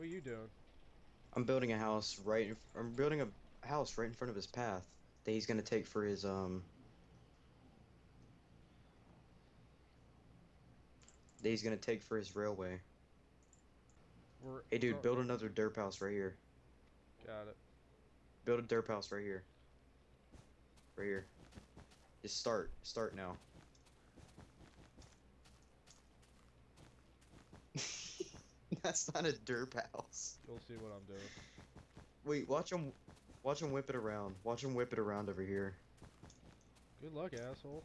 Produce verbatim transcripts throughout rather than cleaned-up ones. What are you doing? I'm building a house right. In, I'm building a house right in front of his path that he's gonna take for his um. That he's gonna take for his railway. We're, hey, dude, build another derp house right here. Got it. Build a derp house right here. Right here. Just start. Start now. That's not a derp house. You'll see what I'm doing. Wait, watch him. Watch him whip it around. Watch him whip it around over here. Good luck, asshole.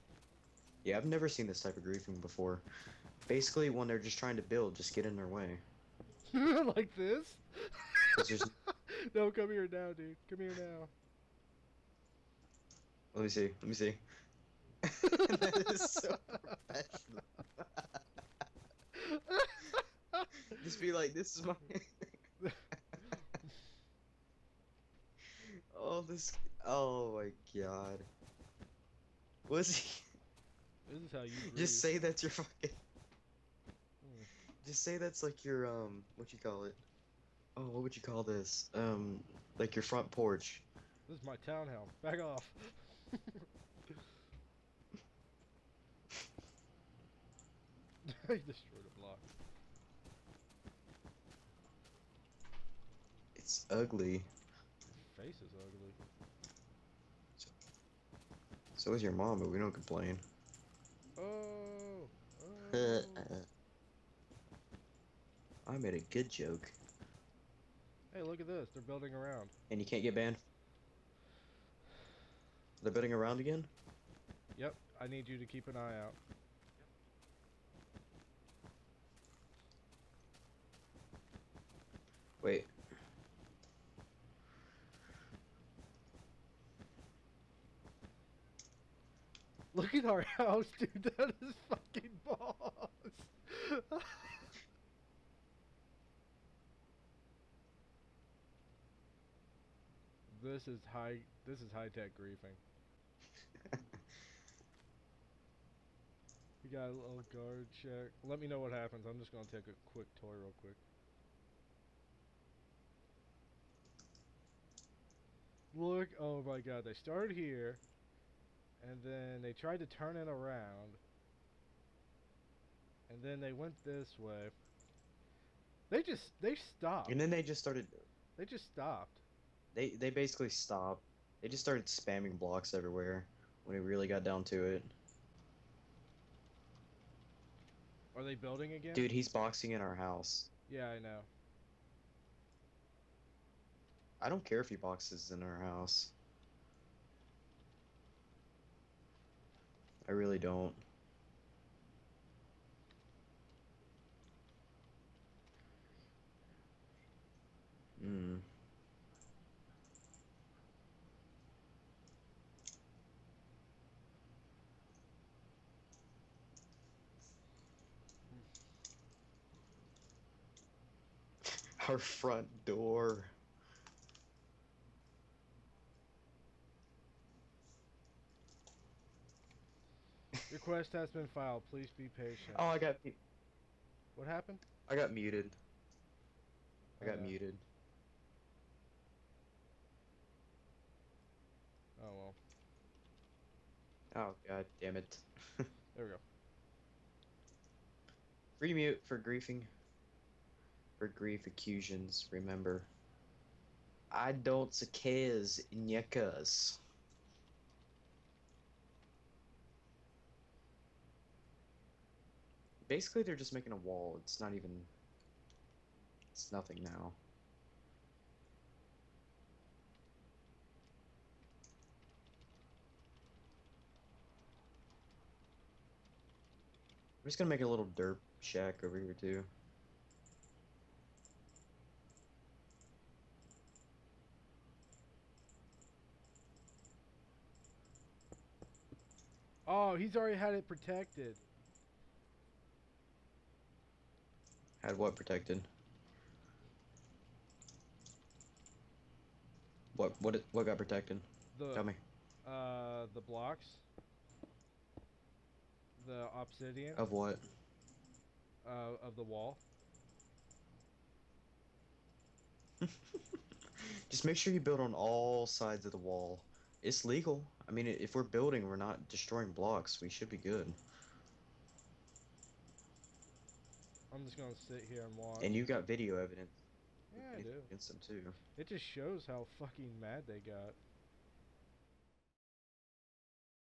Yeah, I've never seen this type of griefing before. Basically, when they're just trying to build, just get in their way. Like this? Just... No, come here now, dude. Come here now. Let me see. Let me see. That is so professional. Just be like, this is my. Oh, this. Oh my god. What's he? This is how you. Breathe. Just say that's your fucking. Mm. Just say that's like your um. What you call it? Oh, what would you call this? Um, like your front porch. This is my townhouse. Back off. I destroyed a block. It's ugly. Your face is ugly. So, so is your mom, but we don't complain. Oh. oh. I made a good joke. Hey, look at this. They're building around. And you can't get banned? They're building around again? Yep. I need you to keep an eye out. Wait. Look at our house, dude. That is fucking boss. This is high. This is high tech griefing. We got a little guard check. Let me know what happens. I'm just gonna take a quick toy real quick. Look! Oh my god! They started here. And then they tried to turn it around. And then they went this way. They just, they stopped. And then they just started. They just stopped. They, they basically stopped. They just started spamming blocks everywhere when it really got down to it. Are they building again? Dude, he's boxing in our house. Yeah, I know. I don't care if he boxes in our house. I really don't. Hmm. Our front door. Request has been filed. Please be patient. Oh, I got. What happened? I got muted. I got oh, yeah. muted. Oh well. Oh god damn it! There we go. Free mute for griefing. For grief accusations, remember. I don't sakaz nyekas. Basically, they're just making a wall. It's not even... It's nothing now. I'm just gonna make a little derp shack over here, too. Oh, he's already had it protected. Had what protected? What what what got protected? The, Tell me. Uh, the blocks. The obsidian. Of what? Uh, of the wall. Just make sure you build on all sides of the wall. It's legal. I mean, if we're building, we're not destroying blocks. We should be good. I'm just gonna sit here and watch. And you got video evidence. Yeah, I do. Against them too. It just shows how fucking mad they got.